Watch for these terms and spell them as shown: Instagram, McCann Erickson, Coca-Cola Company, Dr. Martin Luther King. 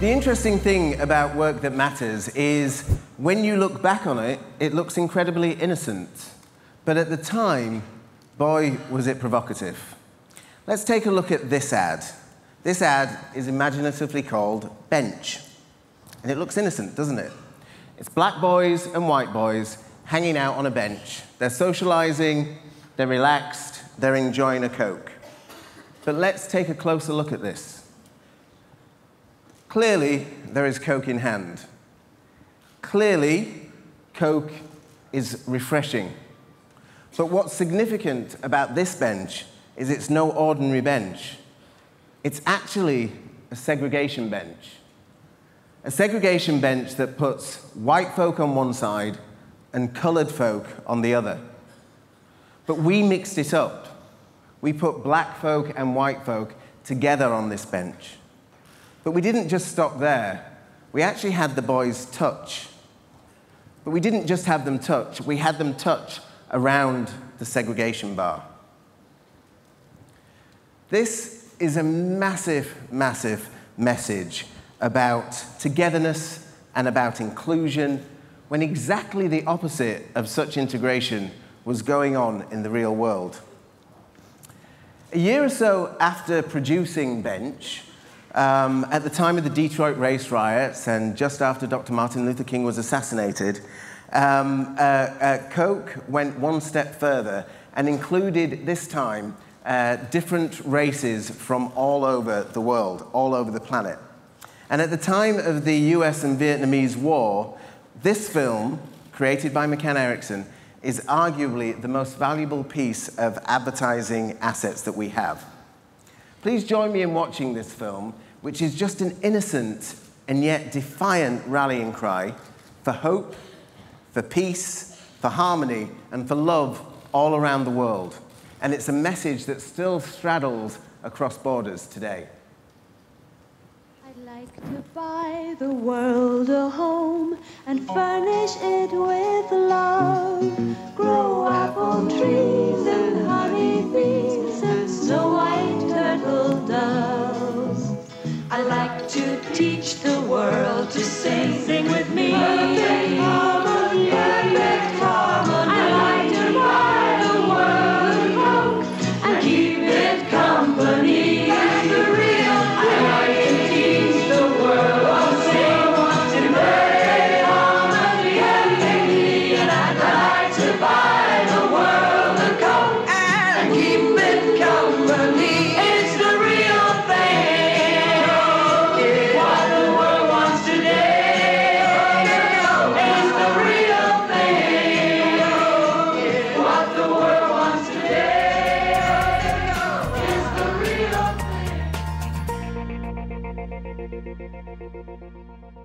The interesting thing about work that matters is when you look back on it, it looks incredibly innocent. But at the time, boy, was it provocative. Let's take a look at this ad. This ad is imaginatively called Bench. And it looks innocent, doesn't it? It's black boys and white boys hanging out on a bench. They're socializing, they're relaxed, they're enjoying a Coke. But let's take a closer look at this. Clearly, there is Coke in hand. Clearly, Coke is refreshing. But what's significant about this bench is it's no ordinary bench. It's actually a segregation bench. A segregation bench that puts white folk on one side and colored folk on the other. But we mixed it up. We put black folk and white folk together on this bench. But we didn't just stop there. We actually had the boys touch. But we didn't just have them touch. We had them touch around the segregation bar. This is a massive, massive message about togetherness and about inclusion, when exactly the opposite of such integration was going on in the real world. A year or so after producing Bench, at the time of the Detroit race riots and just after Dr. Martin Luther King was assassinated, Coke went one step further and included, this time, different races from all over the world, all over the planet. And at the time of the US and Vietnamese War, this film, created by McCann Erickson, is arguably the most valuable piece of advertising assets that we have. Please join me in watching this film, which is just an innocent and yet defiant rallying cry for hope, for peace, for harmony, and for love all around the world. And it's a message that still straddles across borders today. I'd like to buy the world a home and furnish it with love, grow apple trees and honey bees and snow-white turtle doves. I'd like to teach the world to sing, sing with me. Perfect harmony, perfect harmony. I'd like to buy the world a coke and keep it company. And the real I'd like to teach the world to sing, to perfect harmony, perfect harmony. And I'd like to buy the world a coke and keep it company. It's the real thing.